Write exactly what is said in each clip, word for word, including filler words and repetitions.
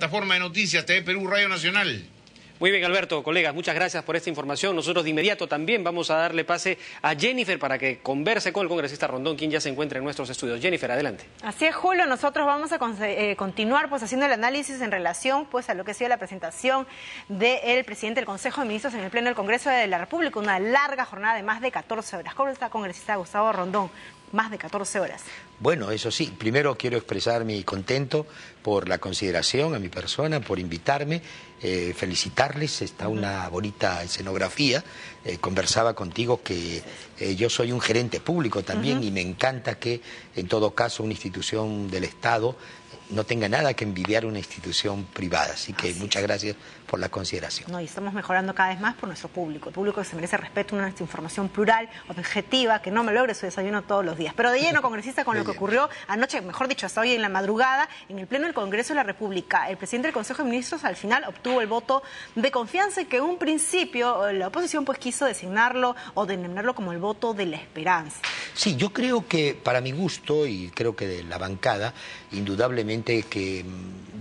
plataforma de noticias T V Perú, Radio Nacional. Muy bien, Alberto, colegas, muchas gracias por esta información. Nosotros de inmediato también vamos a darle pase a Jennifer para que converse con el congresista Rondón, quien ya se encuentra en nuestros estudios. Jennifer, adelante. Así es, Julio, nosotros vamos a con, eh, continuar pues haciendo el análisis en relación pues a lo que ha sido la presentación del presidente del Consejo de Ministros en el Pleno del Congreso de la República, una larga jornada de más de catorce horas. ¿Cómo está, congresista Gustavo Rondón? Más de catorce horas. Bueno, eso sí, primero quiero expresar mi contento por la consideración a mi persona, por invitarme, eh, felicitarles, está una bonita escenografía. Eh, conversaba contigo que eh, yo soy un gerente público también, uh-huh, y me encanta que en todo caso una institución del Estado no tenga nada que envidiar una institución privada. Así que así muchas es. gracias por la consideración. No, y estamos mejorando cada vez más por nuestro público. El público que se merece respeto, una información plural, objetiva, que no me logre su desayuno todos los días. Pero de lleno, congresista, con lo que ocurrió anoche, mejor dicho, hasta hoy en la madrugada, en el Pleno del Congreso de la República. El presidente del Consejo de Ministros al final obtuvo el voto de confianza que en un principio la oposición pues quiso designarlo o denominarlo como el voto de la esperanza. Sí, yo creo que para mi gusto y creo que de la bancada, indudablemente que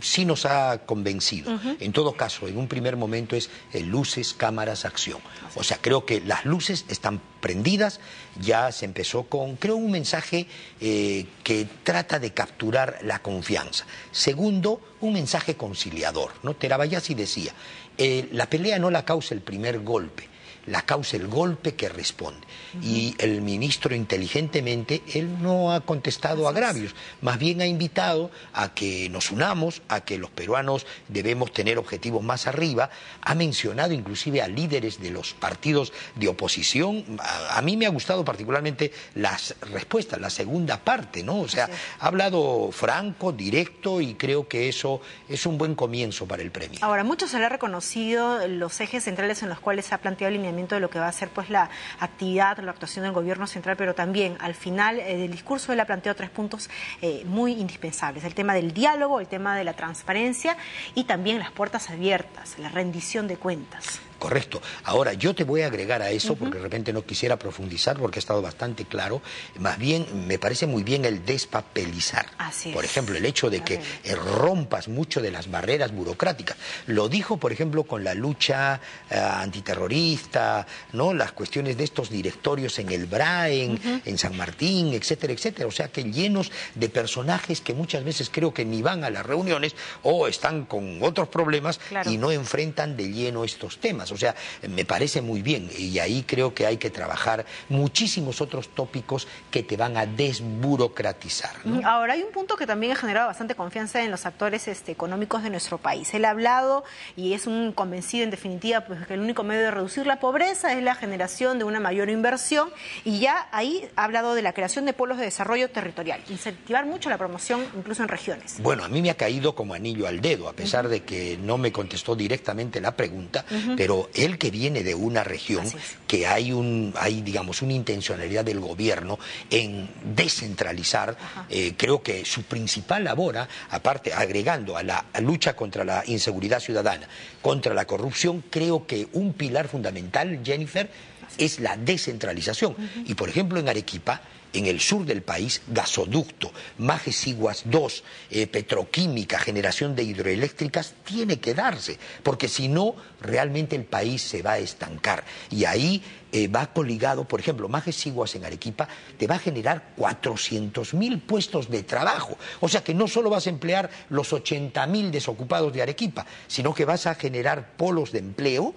sí nos ha convencido. Uh-huh. En todo caso, en un primer momento es eh, luces, cámaras, acción. O sea, creo que las luces están prendidas, ya se empezó con, creo, un mensaje eh, que trata de capturar la confianza. Segundo, un mensaje conciliador, ¿no? Terabayasi decía, eh, la pelea no la causa el primer golpe, la causa el golpe que responde. Uh-huh. Y el ministro inteligentemente, él no ha contestado agravios, más bien ha invitado a que nos unamos, a que los peruanos debemos tener objetivos más arriba. Ha mencionado inclusive a líderes de los partidos de oposición. A, a mí me ha gustado particularmente las respuestas, la segunda parte, ¿no? O sea, sí, ha hablado franco, directo, y creo que eso es un buen comienzo para el premio. Ahora, mucho se le ha reconocido los ejes centrales en los cuales se ha planteado lineamiento de lo que va a ser pues la actividad, la actuación del gobierno central, pero también al final eh, del discurso él ha planteado tres puntos eh, muy indispensables: el tema del diálogo, el tema de la transparencia y también las puertas abiertas, la rendición de cuentas. Correcto. Ahora, yo te voy a agregar a eso, uh-huh, porque de repente no quisiera profundizar porque ha estado bastante claro. Más bien, me parece muy bien el despapelizar. Así es. Por ejemplo, el hecho de que rompas mucho de las barreras burocráticas. Lo dijo, por ejemplo, con la lucha uh, antiterrorista, ¿no? Las cuestiones de estos directorios en el B R A E N, uh-huh, en San Martín, etcétera, etcétera. O sea, que llenos de personajes que muchas veces creo que ni van a las reuniones o están con otros problemas, claro, y no enfrentan de lleno estos temas. O sea, me parece muy bien y ahí creo que hay que trabajar muchísimos otros tópicos que te van a desburocratizar, ¿no? Ahora, hay un punto que también ha generado bastante confianza en los actores este, económicos de nuestro país. Él ha hablado y es un convencido en definitiva pues, que el único medio de reducir la pobreza es la generación de una mayor inversión, y ya ahí ha hablado de la creación de polos de desarrollo territorial, incentivar mucho la promoción incluso en regiones. Bueno, a mí me ha caído como anillo al dedo, a pesar de que no me contestó directamente la pregunta, uh-huh, pero él que viene de una región que hay, un, hay digamos, una intencionalidad del gobierno en descentralizar, eh, creo que su principal labor, aparte agregando a la a lucha contra la inseguridad ciudadana, contra la corrupción, creo que un pilar fundamental, Jennifer, es la descentralización. Uh-huh. Y por ejemplo en Arequipa, en el sur del país, gasoducto, Majes Siguas dos, eh, petroquímica, generación de hidroeléctricas, tiene que darse, porque si no, realmente el país se va a estancar. Y ahí eh, va coligado, por ejemplo, Majes Siguas en Arequipa te va a generar cuatrocientos mil puestos de trabajo. O sea que no solo vas a emplear los ochenta mil desocupados de Arequipa, sino que vas a generar polos de empleo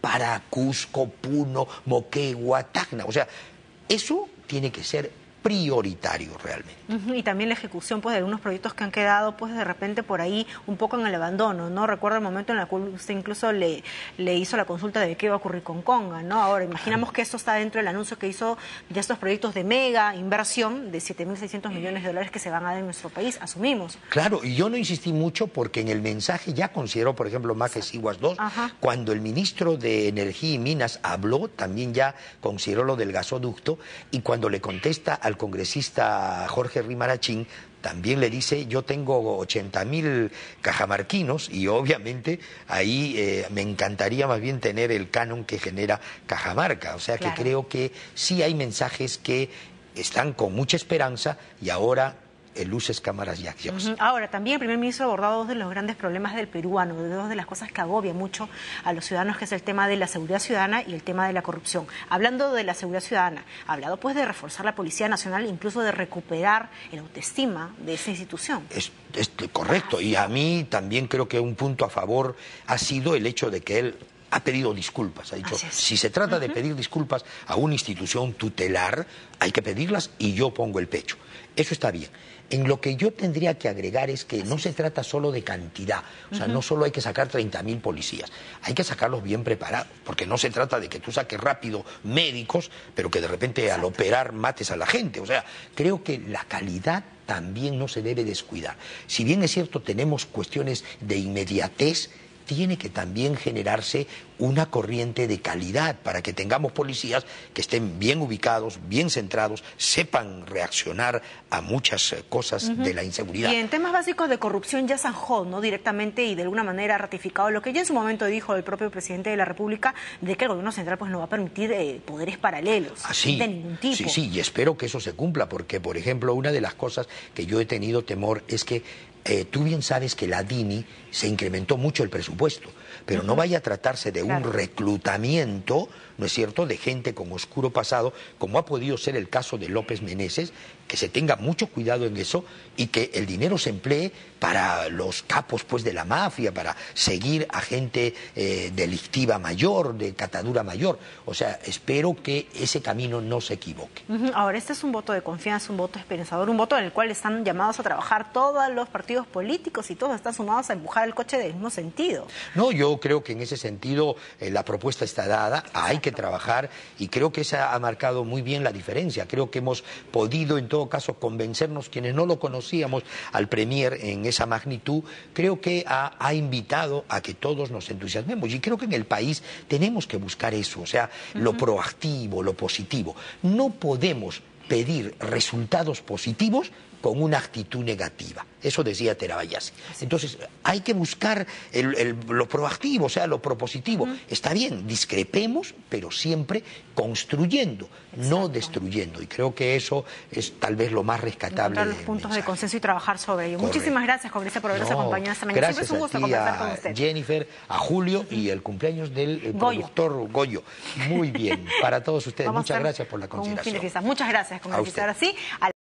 para Cusco, Puno, Moquegua, Tacna. O sea, eso tiene que ser prioritario realmente. Uh-huh. Y también la ejecución pues de algunos proyectos que han quedado pues de repente por ahí un poco en el abandono, ¿no? Recuerdo el momento en el cual usted incluso le, le hizo la consulta de qué iba a ocurrir con Conga, ¿no? Ahora, imaginamos que esto está dentro del anuncio que hizo de estos proyectos de mega inversión de siete mil seiscientos millones de dólares que se van a dar en nuestro país, asumimos. Claro, y yo no insistí mucho porque en el mensaje ya consideró, por ejemplo, Majes Siguas dos, ajá, cuando el ministro de Energía y Minas habló, también ya consideró lo del gasoducto, y cuando le contesta al congresista Jorge Rimarachín, también le dice, yo tengo ochenta mil cajamarquinos y obviamente ahí eh, me encantaría más bien tener el canon que genera Cajamarca. O sea, claro, que creo que sí hay mensajes que están con mucha esperanza y ahora luces, cámaras y acción. Uh-huh. Ahora, también el primer ministro ha abordado dos de los grandes problemas del peruano, dos de las cosas que agobian mucho a los ciudadanos, que es el tema de la seguridad ciudadana y el tema de la corrupción. Hablando de la seguridad ciudadana, ha hablado pues de reforzar la Policía Nacional, incluso de recuperar el autoestima de esa institución. Es, es correcto, y a mí también creo que un punto a favor ha sido el hecho de que él ha pedido disculpas, ha dicho, si se trata uh-huh. de pedir disculpas a una institución tutelar, hay que pedirlas y yo pongo el pecho. Eso está bien. En lo que yo tendría que agregar es que Así no es. se trata solo de cantidad, o sea, uh-huh. no solo hay que sacar treinta mil policías, hay que sacarlos bien preparados, porque no se trata de que tú saques rápido médicos, pero que de repente Exacto. al operar mates a la gente. O sea, creo que la calidad también no se debe descuidar. Si bien es cierto, tenemos cuestiones de inmediatez, tiene que también generarse una corriente de calidad para que tengamos policías que estén bien ubicados, bien centrados, sepan reaccionar a muchas cosas uh-huh. de la inseguridad. Y en temas básicos de corrupción ya zanjó, ¿no?, directamente y de alguna manera ratificado lo que ya en su momento dijo el propio presidente de la República, de que el gobierno central pues no va a permitir eh, poderes paralelos Así, de ningún tipo. Sí, sí, y espero que eso se cumpla, porque por ejemplo una de las cosas que yo he tenido temor es que Eh, tú bien sabes que la DINI se incrementó mucho el presupuesto, pero no vaya a tratarse de claro. un reclutamiento, ¿no es cierto?, de gente con oscuro pasado, como ha podido ser el caso de López Meneses, que se tenga mucho cuidado en eso y que el dinero se emplee para los capos pues de la mafia, para seguir a gente eh, delictiva mayor, de catadura mayor. O sea, espero que ese camino no se equivoque. Ahora, este es un voto de confianza, un voto esperanzador, un voto en el cual están llamados a trabajar todos los partidos políticos y todos están sumados a empujar el coche del mismo sentido. No, yo creo que en ese sentido eh, la propuesta está dada, Exacto. hay que trabajar, y creo que esa ha marcado muy bien la diferencia. Creo que hemos podido en todo caso convencernos, quienes no lo conocíamos, al Premier en esa magnitud. Creo que ha, ha invitado a que todos nos entusiasmemos, y creo que en el país tenemos que buscar eso, o sea, uh-huh. lo proactivo, lo positivo. No podemos pedir resultados positivos con una actitud negativa. Eso decía Terabayasi. Entonces, hay que buscar el, el, lo proactivo, o sea, lo propositivo. Uh-huh. Está bien, discrepemos, pero siempre construyendo, Exacto. no destruyendo. Y creo que eso es tal vez lo más rescatable. Encontrar los puntos mensaje. de consenso y trabajar sobre ello. Correcto. Muchísimas gracias, congresista, por habernos no, acompañado esta mañana. Siempre es un gusto conversar con usted. Jennifer, a Julio y el cumpleaños del el Goyo. productor Goyo. Muy bien. Para todos ustedes, Vamos muchas gracias por la consideración. Muchas gracias, congresista. Ahora sí,